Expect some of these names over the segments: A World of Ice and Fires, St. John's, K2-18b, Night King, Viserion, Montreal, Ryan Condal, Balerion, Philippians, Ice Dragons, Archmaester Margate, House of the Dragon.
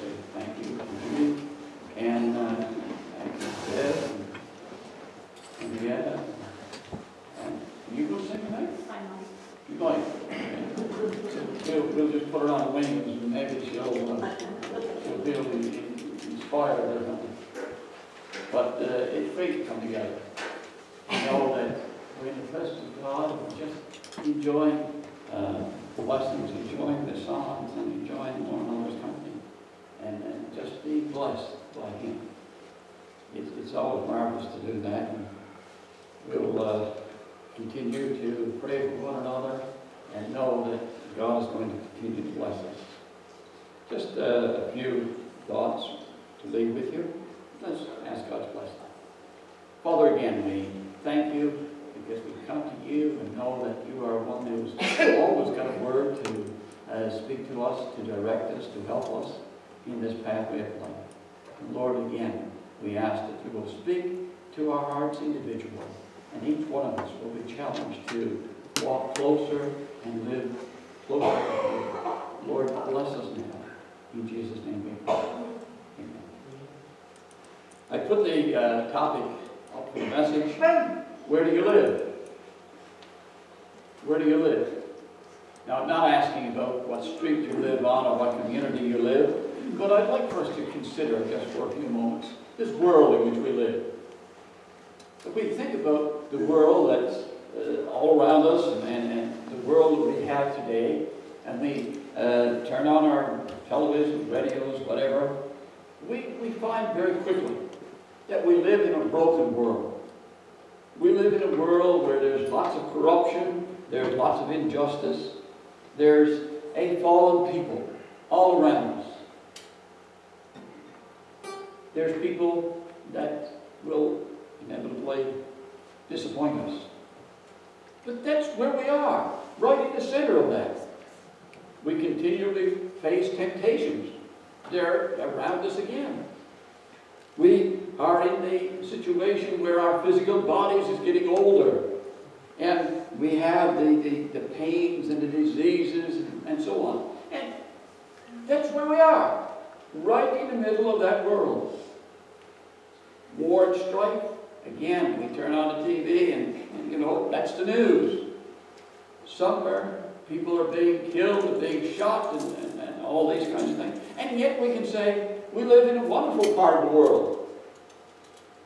say thank you for me. And thank you, Deb, and Rihanna. You go sing tonight? I know. You like it? Okay. We'll just put her on wings and maybe she'll be able to inspire her or something. But it's great to come together. You know that we're in the presence of God and just enjoying blessings, enjoying the songs, and enjoying one another's company, and just being blessed by Him. It's always marvelous to do that. And we'll continue to pray for one another and know that God is going to continue to bless us. Just a few thoughts to leave with you. Let's ask God's blessing. Father, again, we thank you because we come to you and know that you are one who's always got a word to speak to us, to direct us, to help us in this pathway of life. And Lord, again, we ask that you will speak to our hearts individually, and each one of us will be challenged to walk closer and live closer to you. Lord, bless us now. In Jesus' name we pray. Amen. I put the topic up for the message. Where do you live? Where do you live? Now, I'm not asking about what street you live on or what community you live, but I'd like for us to consider, just for a few moments, this world in which we live. If we think about the world that's all around us and the world that we have today, and we turn on our television, radios, whatever, we find very quickly that we live in a broken world. We live in a world where there's lots of corruption, there's lots of injustice, there's a fallen people all around us. There's people that will inevitably disappoint us. But that's where we are, right in the center of that. We continually face temptations. They're around us again. We are in the situation where our physical bodies is getting older, and we have the pains and the diseases and so on. And that's where we are, right in the middle of that world. War and strife, again, we turn on the TV and you know, that's the news. Somewhere people are being killed and being shot and all these kinds of things. And yet we can say, we live in a wonderful part of the world.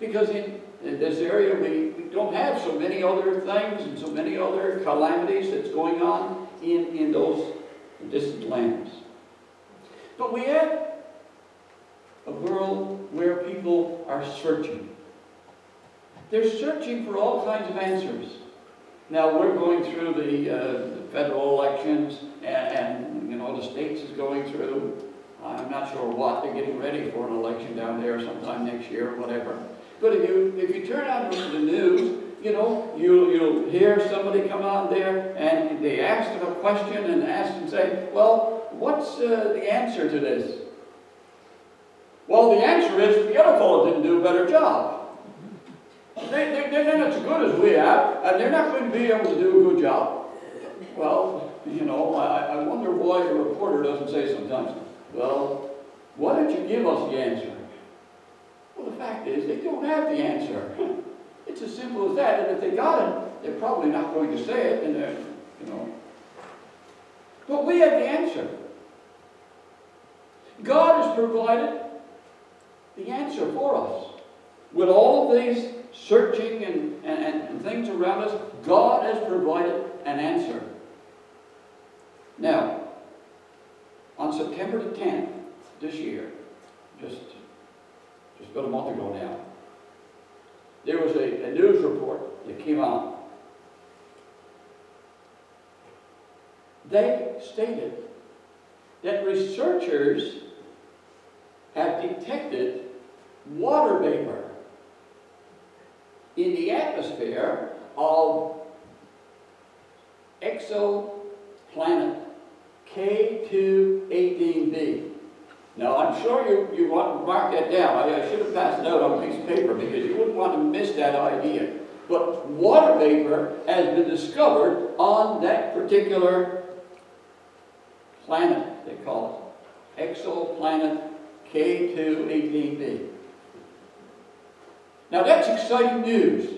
Because in this area we don't have so many other things and so many other calamities that's going on in those distant lands. But we have a world where people are searching. They're searching for all kinds of answers. Now we're going through the federal elections and you know the states is going through. I'm not sure what, they're getting ready for an election down there sometime next year or whatever. But if you turn on the news, you know, you'll hear somebody come on there and they ask them a question and say, well, what's the answer to this? Well, the answer is the other fellow didn't do a better job. They're not as good as we are, and they're not going to be able to do a good job. Well, you know, I wonder why a reporter doesn't say sometimes, well, why don't you give us the answer? Well, the fact is, they don't have the answer. It's as simple as that, and if they got it, they're probably not going to say it, and they're, you know. But we have the answer. God has provided the answer for us. With all of these searching and things around us, God has provided an answer. Now, on September the 10th this year, just about a month ago now, there was a news report that came out. They stated that researchers have detected water vapor in the atmosphere of exoplanet K2-18b. Now, I'm sure you want to mark that down. I should have passed it out on a piece of paper because you wouldn't want to miss that idea. But water vapor has been discovered on that particular planet, they call it. Exoplanet K2-18b. Now that's exciting news.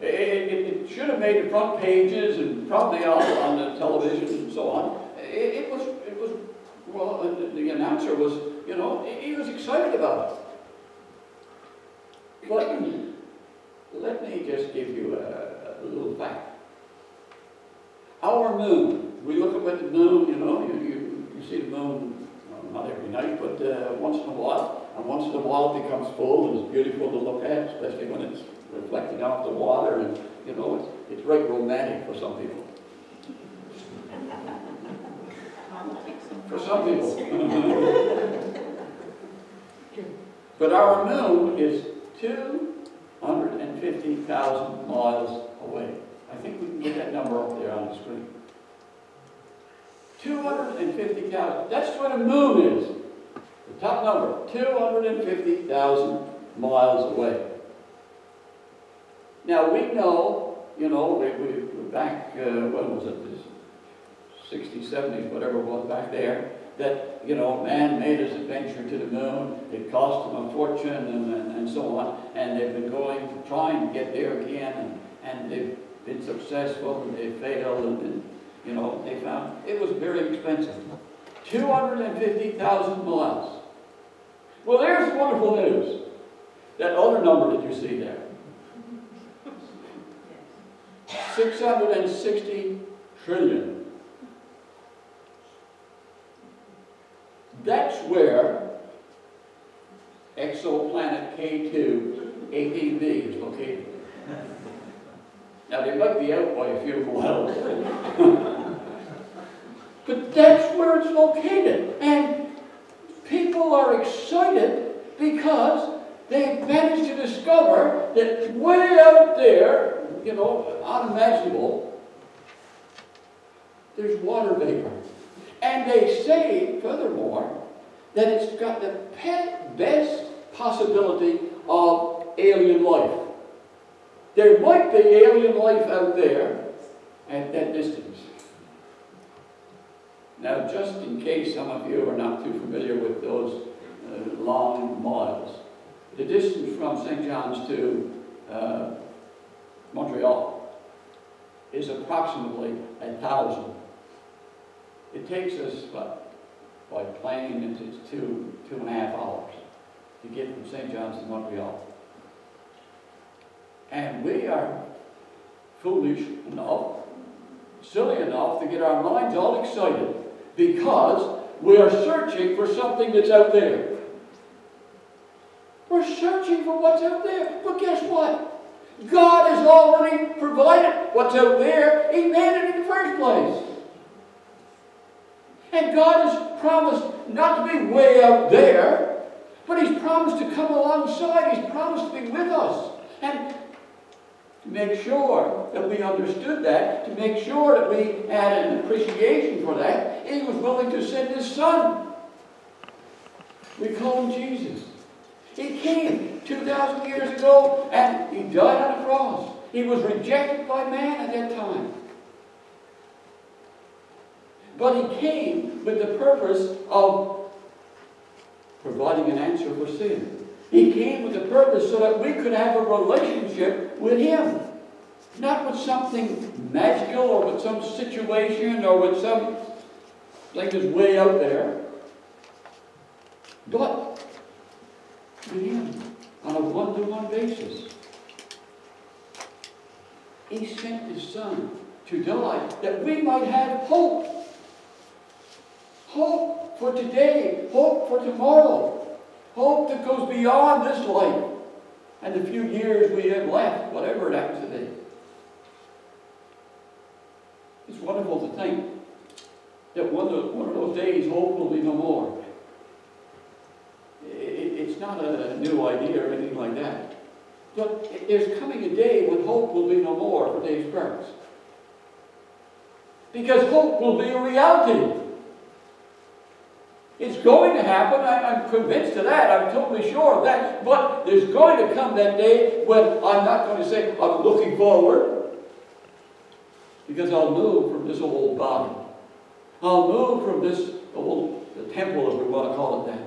It should have made the front pages and probably on the television and so on. Well, the announcer was, you know, he was excited about it. But let me just give you a little fact. Our moon, we look up at the moon, you know, you see the moon, well, not every night, but once in a while. And once in a while it becomes full and it's beautiful to look at, especially when it's reflecting off the water and, you know, it's right romantic for some people. For some people. But our moon is 250,000 miles away. I think we can get that number up there on the screen. 250,000. That's what a moon is. The top number, 250,000 miles away. Now we know, you know, we back, when was it, the 60s, 70s, whatever it was back there, that, you know, man made his adventure to the moon, it cost him a fortune and so on, and they've been going, trying to get there again, and they've been successful, and they failed, and you know, they found it was very expensive. 250,000 miles. Well, there's wonderful news. That other number that you see there. 660 trillion. That's where exoplanet K2-18b is located. Now, they might be out by a few miles. But that's where it's located. And people are excited because they've managed to discover that way out there, you know, unimaginable, there's water vapor. And they say, furthermore, that it's got the best possibility of alien life. There might be alien life out there at that distance. Now, just in case some of you are not too familiar with those long miles, the distance from St. John's to Montreal is approximately 1,000. It takes us, what, by plane, it's two and a half hours to get from St. John's to Montreal. And we are foolish enough, silly enough, to get our minds all excited because we are searching for something that's out there. We're searching for what's out there. But guess what? God has already provided what's out there. He made it in the first place. And God has promised not to be way out there, but He's promised to come alongside. He's promised to be with us. And to make sure that we understood that, to make sure that we had an appreciation for that, He was willing to send His Son. We call Him Jesus. He came 2,000 years ago and He died on the cross. He was rejected by man at that time. But He came with the purpose of providing an answer for sin. He came with a purpose so that we could have a relationship with Him. Not with something magical or with some situation or with some thing that's way out there. But with Him on a one-to-one basis. He sent His Son to die that we might have hope. Hope for today. Hope for tomorrow. Hope that goes beyond this life and the few years we have left, whatever it happens to be. It's wonderful to think that one of those days hope will be no more. It's not a new idea or anything like that. But there's coming a day when hope will be no more for today's parents. Because hope will be a reality. It's going to happen, I'm convinced of that, I'm totally sure of that, but there's going to come that day when I'm not going to say, I'm looking forward, because I'll move from this old body. I'll move from this old temple, if we want to call it that.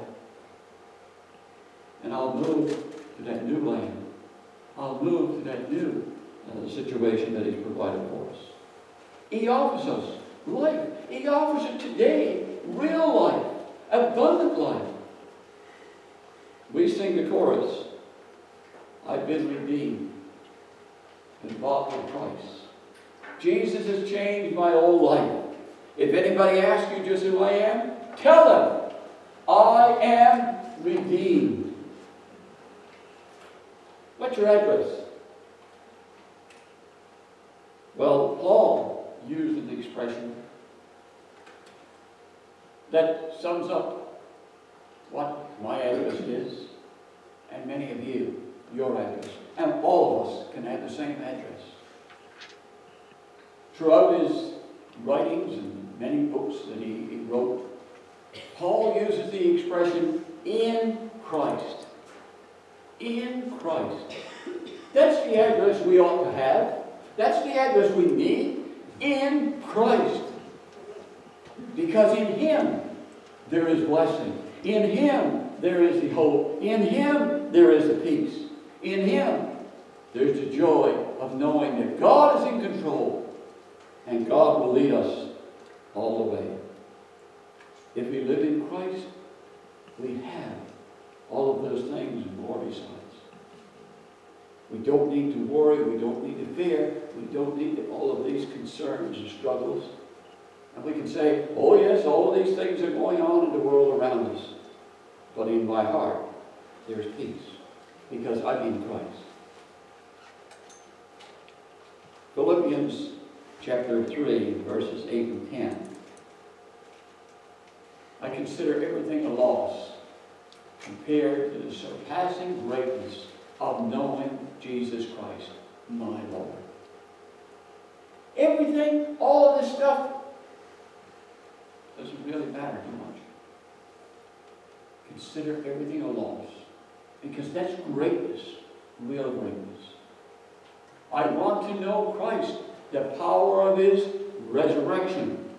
I'll move to that new land. I'll move to that new situation that He's provided for us. He offers us life. He offers it today, real life, abundant life. We sing the chorus, I've been redeemed and bought with a price. Jesus has changed my old life. If anybody asks you just who I am, tell them, I am redeemed. What's your address? Well, Paul used an expression that sums up what my address is, and many of you, your address. And all of us can have the same address. Throughout his writings and many books that he wrote, Paul uses the expression, in Christ. In Christ. That's the address we ought to have. That's the address we need, in Christ. Because in Him there is blessing. In Him there is the hope. In Him there is the peace. In Him there's the joy of knowing that God is in control and God will lead us all the way. If we live in Christ, we have all of those things and more besides. We don't need to worry. We don't need to fear. We don't need all of these concerns and struggles. And we can say, oh yes, all of these things are going on in the world around us. But in my heart, there is peace. Because I'm in Christ. Philippians chapter 3, verses 8 and 10. I consider everything a loss compared to the surpassing greatness of knowing Jesus Christ, my Lord. Everything, all of this stuff, doesn't really matter too much. Consider everything a loss. Because that's greatness, real greatness. I want to know Christ, the power of His resurrection,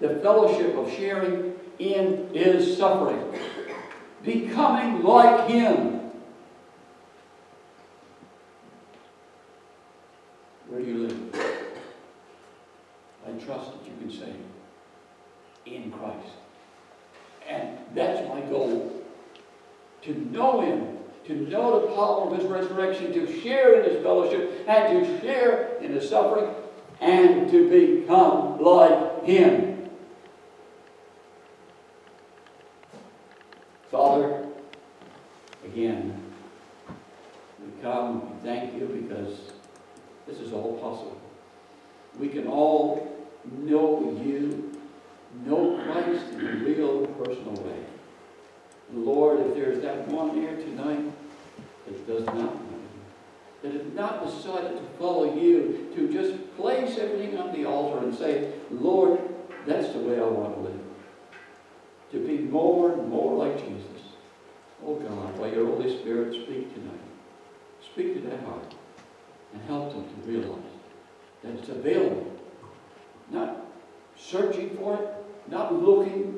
the fellowship of sharing in His suffering, becoming like Him. Where do you live? I trust that you can say, in Christ. And that's my goal. To know Him, to know the power of His resurrection, to share in His fellowship, and to share in His suffering, and to become like Him. Father, again, we come and thank You because this is all possible. We can all know You, know Christ in a real personal way. Lord, if there is that one here tonight that does not know You, that has not decided to follow You, to just place everything on the altar and say, Lord, that's the way I want to live. To be more and more like Jesus. Oh God, by Your Holy Spirit, speak tonight. Speak to that heart and help them to realize that it's available. Not searching for it, not looking,